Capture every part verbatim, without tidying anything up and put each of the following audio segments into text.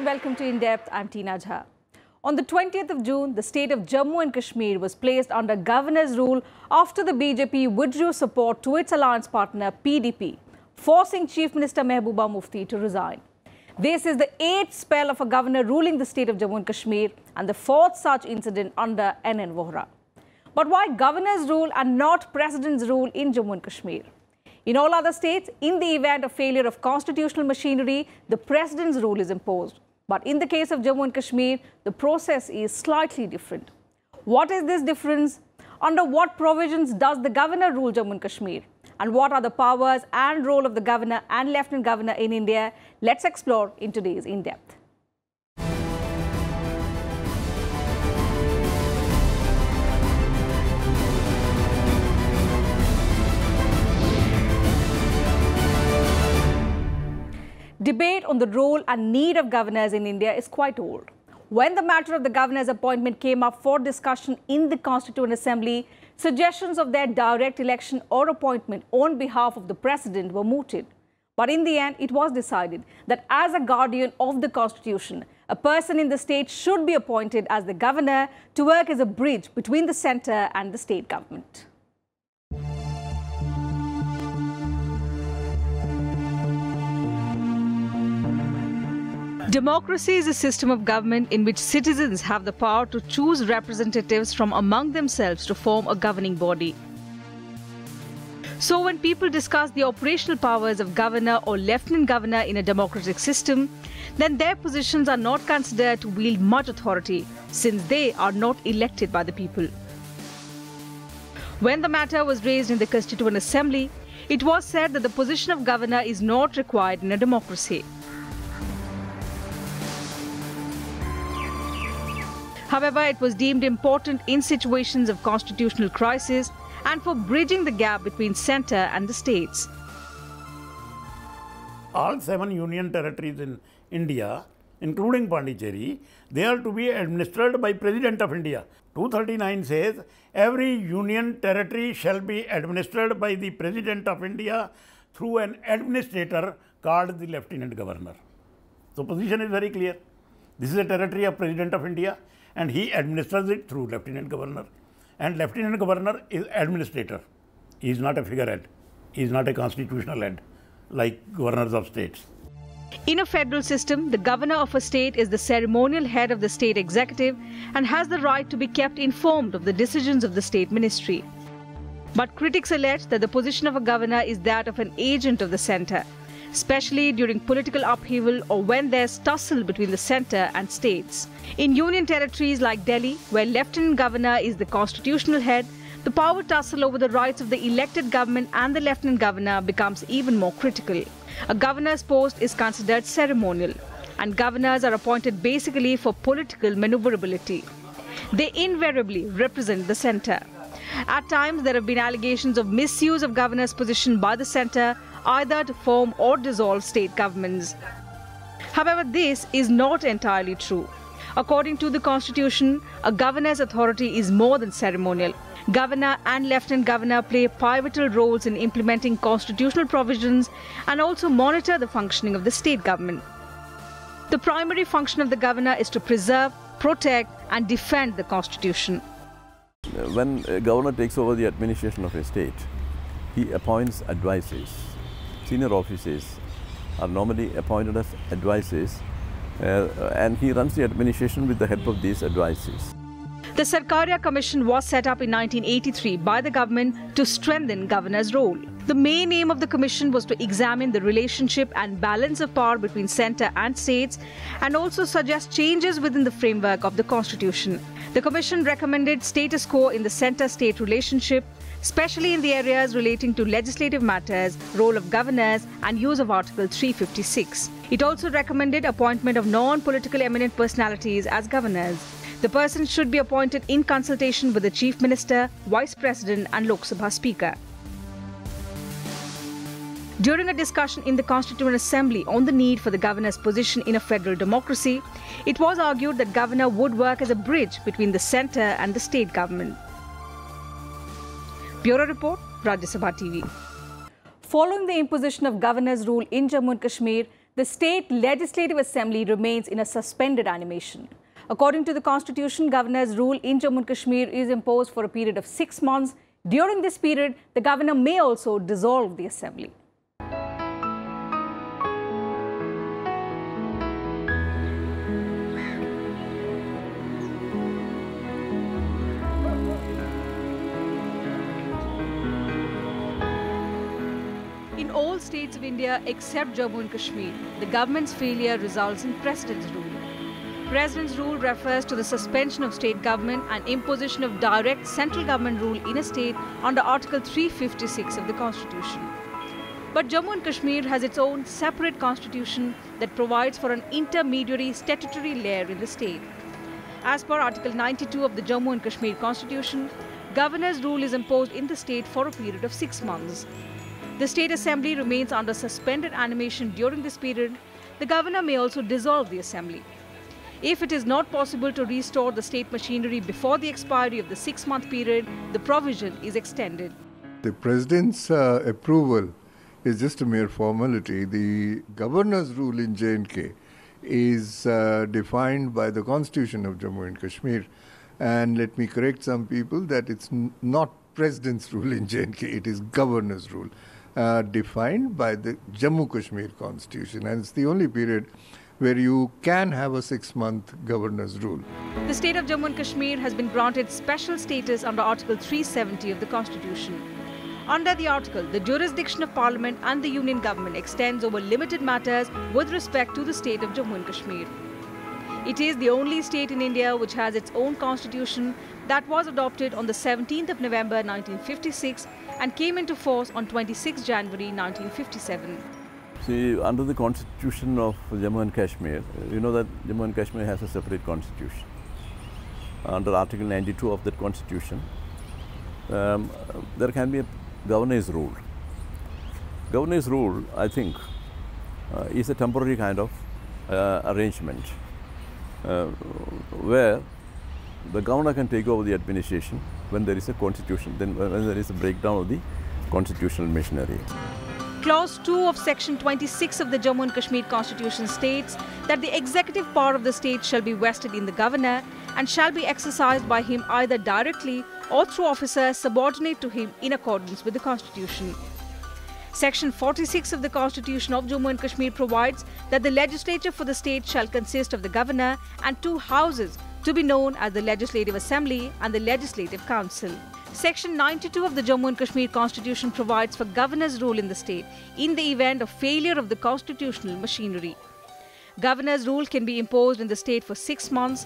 and welcome to In Depth. I'm Teena Jha. On the twentieth of June, the state of Jammu and Kashmir was placed under governor's rule after the B J P withdrew support to its alliance partner P D P, forcing Chief Minister Mehbooba Mufti to resign. This is the eighth spell of a governor ruling the state of Jammu and Kashmir and the fourth such incident under N N Vohra. But why governor's rule and not president's rule in Jammu and Kashmir? In all other states, in the event of failure of constitutional machinery, the president's rule is imposed. But in the case of Jammu and Kashmir, the process is slightly different. What is this difference? Under what provisions does the governor rule Jammu and Kashmir? And what are the powers and role of the governor and lieutenant governor in India? Let's explore in today's In Depth. Debate on the role and need of governors in India is quite old. When the matter of the governor's appointment came up for discussion in the Constituent Assembly, suggestions of their direct election or appointment on behalf of the president were mooted. But in the end, it was decided that as a guardian of the Constitution, a person in the state should be appointed as the governor to work as a bridge between the centre and the state government. Democracy is a system of government in which citizens have the power to choose representatives from among themselves to form a governing body. So when people discuss the operational powers of governor or lieutenant governor in a democratic system, then their positions are not considered to wield much authority, since they are not elected by the people. When the matter was raised in the Constituent Assembly, it was said that the position of governor is not required in a democracy. However, it was deemed important in situations of constitutional crisis and for bridging the gap between centre and the states. All seven union territories in India, including Puducherry, they are to be administered by President of India. two thirty-nine says, every union territory shall be administered by the President of India through an administrator called the Lieutenant Governor. So position is very clear. This is a territory of President of India, and he administers it through Lieutenant Governor. And Lieutenant Governor is administrator. He is not a figurehead. He is not a constitutional head like governors of states. In a federal system, the governor of a state is the ceremonial head of the state executive and has the right to be kept informed of the decisions of the state ministry. But critics allege that the position of a governor is that of an agent of the centre, especially during political upheaval or when there's tussle between the centre and states. In union territories like Delhi, where Lieutenant Governor is the constitutional head, the power tussle over the rights of the elected government and the Lieutenant Governor becomes even more critical. A governor's post is considered ceremonial, and governors are appointed basically for political manoeuvrability. They invariably represent the centre. At times, there have been allegations of misuse of governor's position by the centre, either to form or dissolve state governments. However, this is not entirely true. According to the Constitution, a governor's authority is more than ceremonial. Governor and Lieutenant Governor play pivotal roles in implementing constitutional provisions and also monitor the functioning of the state government. The primary function of the governor is to preserve, protect and defend the Constitution. When a governor takes over the administration of a state, he appoints advisors. Senior officers are normally appointed as advisors, uh, and he runs the administration with the help of these advisors. The Sarkaria Commission was set up in nineteen eighty-three by the government to strengthen governor's role. The main aim of the commission was to examine the relationship and balance of power between centre and states and also suggest changes within the framework of the Constitution. The commission recommended status quo in the centre-state relationship, especially in the areas relating to legislative matters, role of governors and use of Article three fifty-six. It also recommended appointment of non-political eminent personalities as governors. The person should be appointed in consultation with the Chief Minister, Vice President and Lok Sabha Speaker. During a discussion in the Constituent Assembly on the need for the governor's position in a federal democracy, it was argued that governor would work as a bridge between the centre and the state government. Bureau Report, Rajya Sabha T V. Following the imposition of governor's rule in Jammu and Kashmir, the state legislative assembly remains in a suspended animation. According to the Constitution, governor's rule in Jammu and Kashmir is imposed for a period of six months. During this period, the governor may also dissolve the assembly. In all states of India except Jammu and Kashmir, the government's failure results in President's rule. President's rule refers to the suspension of state government and imposition of direct central government rule in a state under Article three fifty-six of the Constitution. But Jammu and Kashmir has its own separate constitution that provides for an intermediary statutory layer in the state. As per Article ninety-two of the Jammu and Kashmir Constitution, governor's rule is imposed in the state for a period of six months. The state assembly remains under suspended animation during this period. The governor may also dissolve the assembly. If it is not possible to restore the state machinery before the expiry of the six-month period, the provision is extended. The president's uh, approval is just a mere formality. The governor's rule in J and K is uh, defined by the Constitution of Jammu and Kashmir. And let me correct some people that it's not president's rule in J and K, it is governor's rule. Uh, defined by the Jammu Kashmir Constitution, and it's the only period where you can have a six-month governor's rule. The state of Jammu and Kashmir has been granted special status under Article three seventy of the Constitution. Under the article, the jurisdiction of Parliament and the Union Government extends over limited matters with respect to the state of Jammu and Kashmir. It is the only state in India which has its own constitution that was adopted on the seventeenth of November nineteen fifty-six and came into force on twenty-sixth of January nineteen fifty-seven. See, under the constitution of Jammu and Kashmir, you know that Jammu and Kashmir has a separate constitution. Under Article ninety-two of that constitution, um, there can be a governor's rule. Governor's rule, I think, uh, is a temporary kind of uh, arrangement. Uh, where the governor can take over the administration when there is a constitution, then when there is a breakdown of the constitutional machinery. Clause two of Section twenty-six of the Jammu and Kashmir Constitution states that the executive power of the state shall be vested in the governor and shall be exercised by him either directly or through officers subordinate to him in accordance with the Constitution. Section forty-six of the Constitution of Jammu and Kashmir provides that the legislature for the state shall consist of the governor and two houses to be known as the Legislative Assembly and the Legislative Council. Section ninety-two of the Jammu and Kashmir Constitution provides for governor's rule in the state in the event of failure of the constitutional machinery. Governor's rule can be imposed in the state for six months.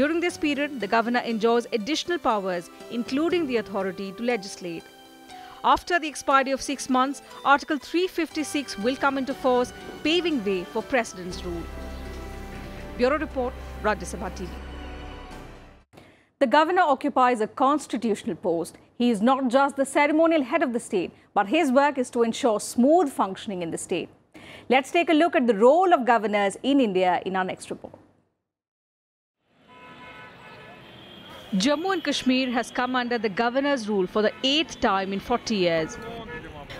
During this period, the governor enjoys additional powers, including the authority to legislate. After the expiry of six months, Article three fifty-six will come into force, paving way for President's rule. Bureau Report, Rajya Sabha T V. The governor occupies a constitutional post. He is not just the ceremonial head of the state, but his work is to ensure smooth functioning in the state. Let's take a look at the role of governors in India in our next report. Jammu and Kashmir has come under the governor's rule for the eighth time in forty years.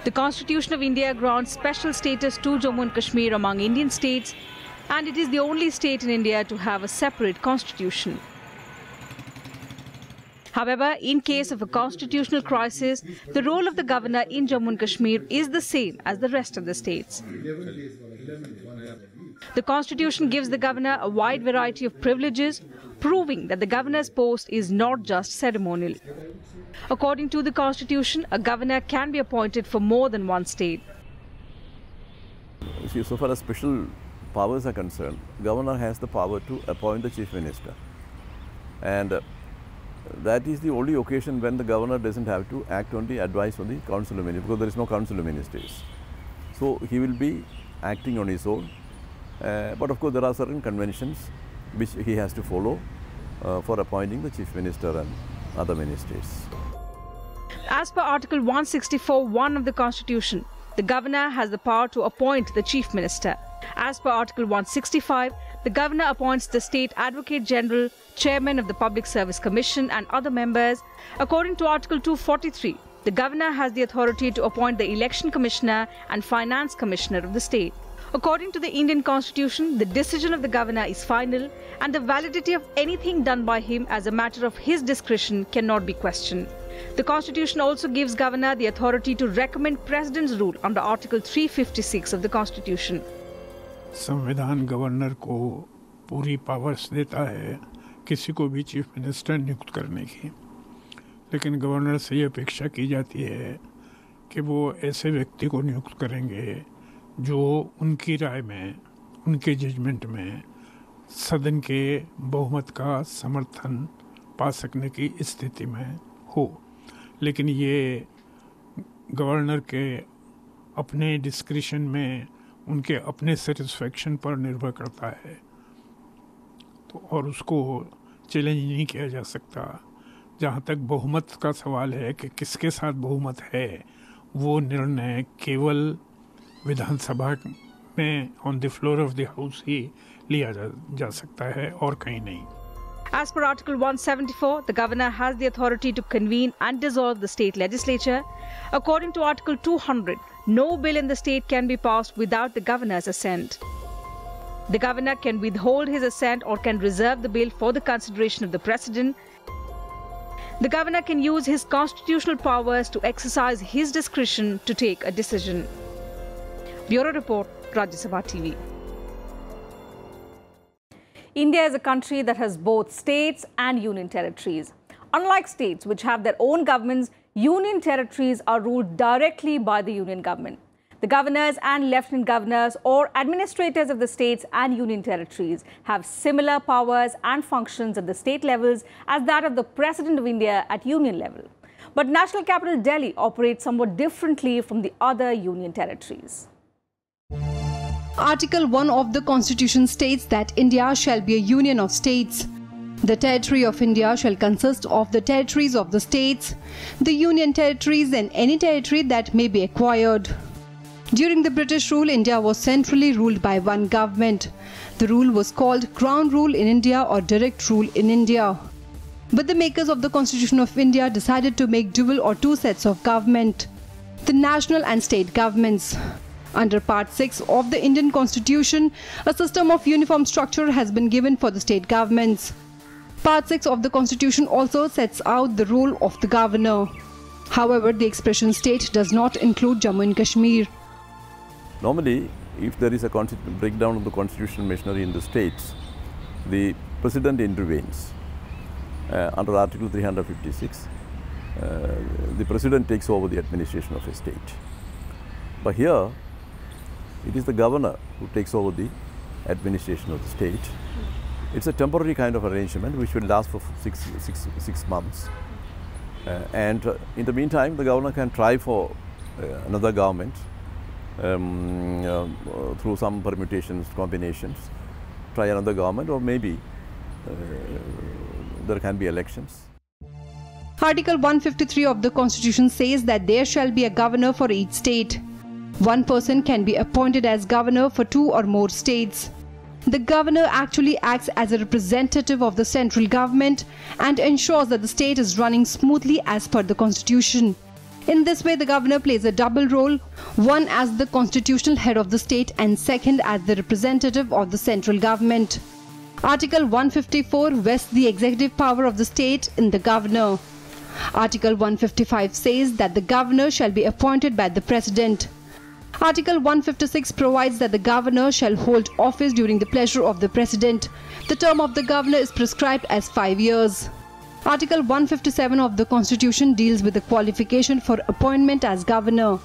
The Constitution of India grants special status to Jammu and Kashmir among Indian states, and it is the only state in India to have a separate constitution. However, in case of a constitutional crisis, the role of the governor in Jammu and Kashmir is the same as the rest of the states. The Constitution gives the governor a wide variety of privileges, proving that the governor's post is not just ceremonial. According to the Constitution, a governor can be appointed for more than one state. See, so far as special powers are concerned, the governor has the power to appoint the chief minister. And uh, that is the only occasion when the governor doesn't have to act on the advice of the council of ministers, because there is no council of ministers. So he will be acting on his own. Uh, but of course, there are certain conventions which he has to follow uh, for appointing the chief minister and other ministers. As per Article one sixty-four point one of the Constitution, the governor has the power to appoint the chief minister. As per Article one sixty-five, the governor appoints the state advocate general, chairman of the Public Service Commission and other members. According to Article two forty-three, the governor has the authority to appoint the election commissioner and finance commissioner of the state. According to the Indian Constitution, the decision of the governor is final, and the validity of anything done by him as a matter of his discretion cannot be questioned. The Constitution also gives governor the authority to recommend president's rule under Article three fifty-six of the Constitution. संविधान governor को पूरी powers देता है किसी को भी chief minister नियुक्त करने की, लेकिन गवर्नर से ये अपेक्षा की जाती है कि वो ऐसे व्यक्ति को नियुक्त करेंगे जो उनकी राय में, उनके जजमेंट में सदन के बहुमत का समर्थन पा सकने की स्थिति में हो, लेकिन ये गवर्नर के अपने डिस्क्रिशन में, उनके अपने सेटिस्फेक्शन पर निर्भर करता है, तो और उसको चैलेंज नहीं किया जा सकता। जहाँ तक बहुमत का सवाल है कि किसके साथ बहुमत है, वो निर्णय केवल विधानसभा में on the floor of the house ही लिया जा, जा सकता है और कहीं नहीं। As per Article one seventy-four, the governor has the authority to convene and dissolve the state legislature. According to Article two hundred, no bill in the state can be passed without the governor's assent. The governor can withhold his assent or can reserve the bill for the consideration of the president. The governor can use his constitutional powers to exercise his discretion to take a decision. Bureau Report, Rajya Sabha T V. India is a country that has both states and union territories. Unlike states which have their own governments, union territories are ruled directly by the union government. The governors and lieutenant governors or administrators of the states and union territories have similar powers and functions at the state levels as that of the President of India at union level. But national capital Delhi operates somewhat differently from the other union territories. Article one of the Constitution states that India shall be a union of states. The territory of India shall consist of the territories of the states, the union territories and any territory that may be acquired. During the British rule, India was centrally ruled by one government. The rule was called Crown Rule in India or Direct Rule in India. But the makers of the Constitution of India decided to make dual or two sets of government, the national and state governments. Under Part six of the Indian Constitution, a system of uniform structure has been given for the state governments. Part six of the Constitution also sets out the role of the governor. However, the expression state does not include Jammu and Kashmir. Normally, if there is a breakdown of the constitutional machinery in the states, the president intervenes. Uh, under Article three fifty-six, uh, the president takes over the administration of a state. But here, it is the governor who takes over the administration of the state. It's a temporary kind of arrangement which will last for six, six, six months. Uh, and uh, in the meantime, the governor can try for uh, another government um, uh, uh, through some permutations, combinations, try another government, or maybe uh, there can be elections. Article one fifty-three of the Constitution says that there shall be a governor for each state. One person can be appointed as governor for two or more states. The governor actually acts as a representative of the central government and ensures that the state is running smoothly as per the Constitution. In this way, the governor plays a double role, one as the constitutional head of the state and second as the representative of the central government. Article one fifty-four vests the executive power of the state in the governor. Article one fifty-five says that the governor shall be appointed by the president. Article one fifty-six provides that the governor shall hold office during the pleasure of the president. The term of the governor is prescribed as five years. Article one fifty-seven of the Constitution deals with the qualification for appointment as governor.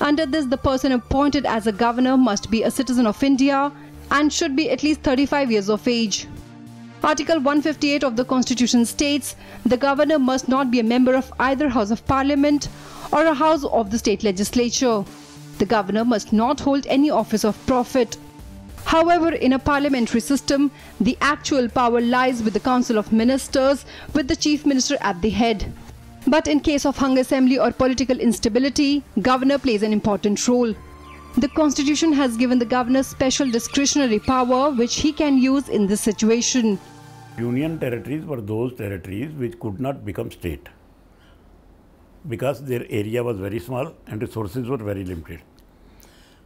Under this, the person appointed as a governor must be a citizen of India and should be at least thirty-five years of age. Article one fifty-eight of the Constitution states the governor must not be a member of either House of Parliament or a house of the state legislature. The governor must not hold any office of profit. However, in a parliamentary system, the actual power lies with the Council of Ministers, with the Chief Minister at the head. But in case of hung assembly or political instability, governor plays an important role. The Constitution has given the governor special discretionary power which he can use in this situation. Union territories were those territories which could not become state, because their area was very small and resources were very limited.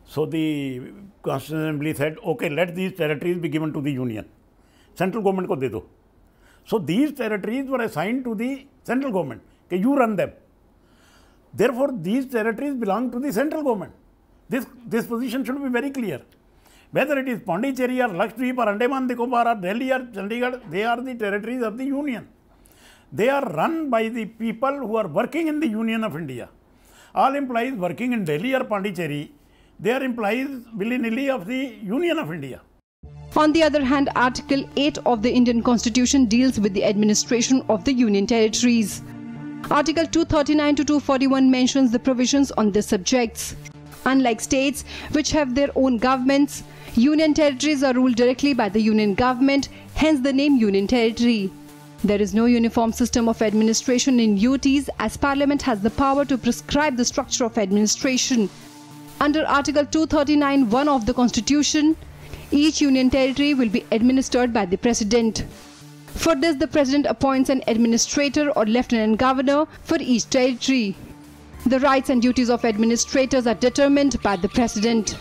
So the Constitutional Assembly said, okay, let these territories be given to the union. Central government ko de do. So these territories were assigned to the central government. Okay, you run them. Therefore, these territories belong to the central government. This, this position should be very clear. Whether it is Puducherry or Lakshadweep or Andaman Nicobar or Delhi or Chandigarh, they are the territories of the Union. They are run by the people who are working in the Union of India. All employees working in Delhi or Puducherry, they are employees willy-nilly of the Union of India. On the other hand, Article eight of the Indian Constitution deals with the administration of the Union territories. Article two thirty-nine to two forty-one mentions the provisions on these subjects. Unlike states which have their own governments, union territories are ruled directly by the union government, hence the name union territory. There is no uniform system of administration in U Ts as Parliament has the power to prescribe the structure of administration. Under Article two thirty-nine one of the Constitution, each union territory will be administered by the President. For this, the President appoints an administrator or lieutenant governor for each territory. The rights and duties of administrators are determined by the President.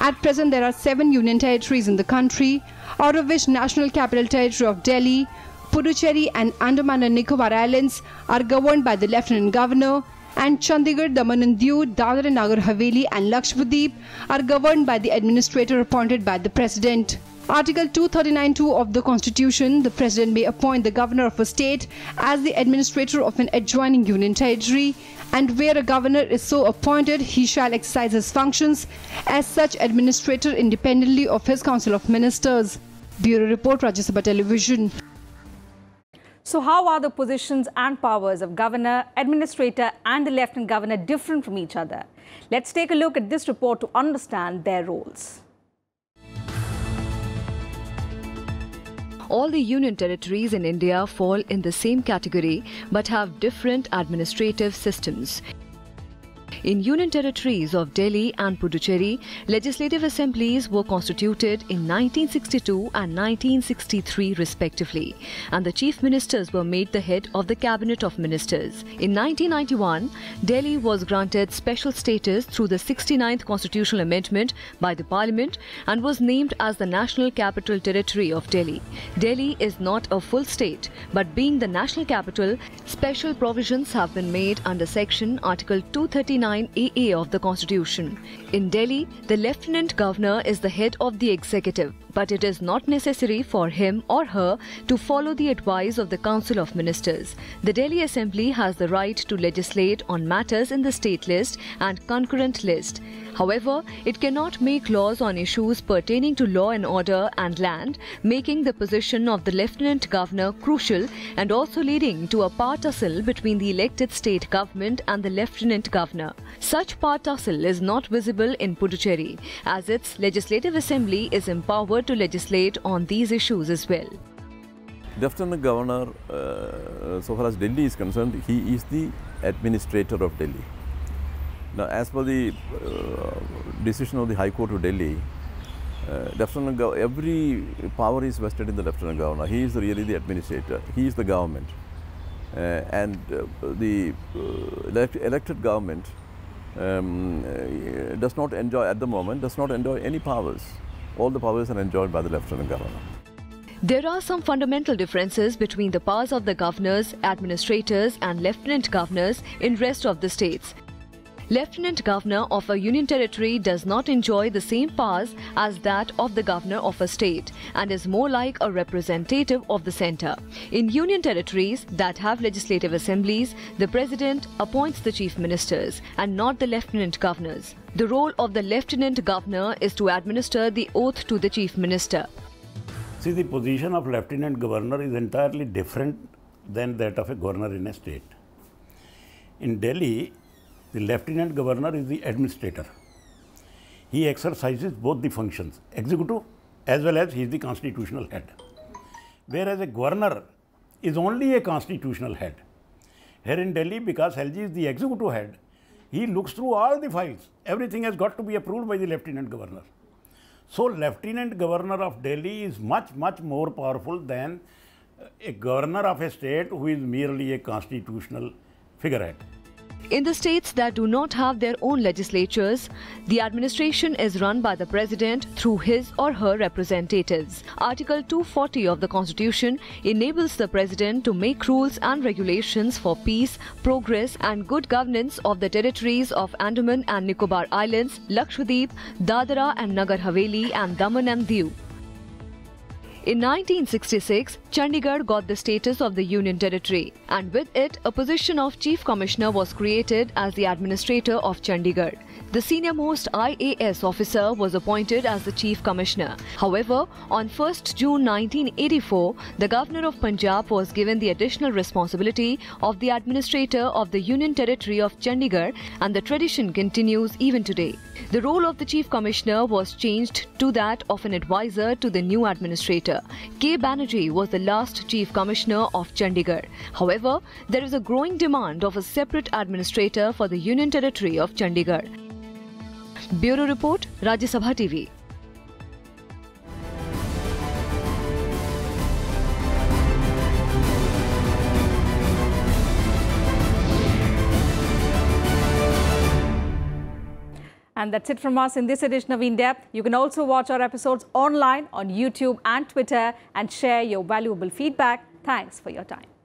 At present, there are seven union territories in the country, out of which National Capital Territory of Delhi, Puducherry and Andaman and Nicobar Islands are governed by the Lieutenant Governor, and Chandigarh, Daman and Diu, Dadar and Nagar Haveli and Lakshadweep are governed by the administrator appointed by the President. Article two thirty-nine two of the Constitution, the President may appoint the governor of a state as the administrator of an adjoining union territory, and where a governor is so appointed, he shall exercise his functions as such administrator independently of his Council of Ministers. Bureau Report, Rajya Sabha Television. So how are the positions and powers of governor, administrator and the lieutenant governor different from each other? Let's take a look at this report to understand their roles. All the union territories in India fall in the same category but have different administrative systems. In union territories of Delhi and Puducherry, legislative assemblies were constituted in nineteen sixty-two and nineteen sixty-three respectively, and the chief ministers were made the head of the cabinet of ministers. In nineteen ninety-one, Delhi was granted special status through the sixty-ninth constitutional amendment by the parliament and was named as the National Capital Territory of Delhi. Delhi is not a full state, but being the national capital, special provisions have been made under section Article two thirty-nine A A of the Constitution. In Delhi, the Lieutenant Governor is the head of the executive, but it is not necessary for him or her to follow the advice of the Council of Ministers. The Delhi Assembly has the right to legislate on matters in the state list and concurrent list. However, it cannot make laws on issues pertaining to law and order and land, making the position of the Lieutenant Governor crucial and also leading to a partussle between the elected state government and the Lieutenant Governor. Such partussle is not visible in Puducherry, as its legislative assembly is empowered to legislate on these issues as well. Lieutenant Governor, uh, so far as Delhi is concerned, he is the administrator of Delhi. Now, as per the uh, decision of the High Court of Delhi, uh, Lieutenant Governor, every power is vested in the Lieutenant Governor. He is really the administrator. He is the government, uh, and uh, the uh, elect elected government um, uh, does not enjoy at the moment does not enjoy any powers. All the powers are enjoyed by the Lieutenant Governor. There are some fundamental differences between the powers of the governors, administrators, and lieutenant governors in rest of the states. Lieutenant Governor of a union territory does not enjoy the same powers as that of the governor of a state and is more like a representative of the centre. In union territories that have legislative assemblies, the president appoints the chief ministers and not the lieutenant governors. The role of the lieutenant governor is to administer the oath to the chief minister. See, the position of lieutenant governor is entirely different than that of a governor in a state. In Delhi, the lieutenant governor is the administrator. He exercises both the functions, executive as well as he is the constitutional head. Whereas a governor is only a constitutional head. Here in Delhi, because L G is the executive head, he looks through all the files. Everything has got to be approved by the lieutenant governor. So, lieutenant governor of Delhi is much, much more powerful than a governor of a state who is merely a constitutional figurehead. In the states that do not have their own legislatures, the administration is run by the president through his or her representatives. Article two forty of the Constitution enables the president to make rules and regulations for peace, progress and good governance of the territories of Andaman and Nicobar Islands, Lakshadweep, Dadra and Nagar Haveli and Daman and Diu. In nineteen sixty-six, Chandigarh got the status of the Union Territory, and with it, a position of Chief Commissioner was created as the administrator of Chandigarh. The senior-most I A S officer was appointed as the Chief Commissioner. However, on first June nineteen eighty-four, the Governor of Punjab was given the additional responsibility of the administrator of the Union Territory of Chandigarh, and the tradition continues even today. The role of the Chief Commissioner was changed to that of an advisor to the new administrator. K Banerjee was the last Chief Commissioner of Chandigarh. However, there is a growing demand of a separate administrator for the Union Territory of Chandigarh. Bureau Report, Rajya Sabha T V. And that's it from us in this edition of In Depth. You can also watch our episodes online on YouTube and Twitter, and share your valuable feedback. Thanks for your time.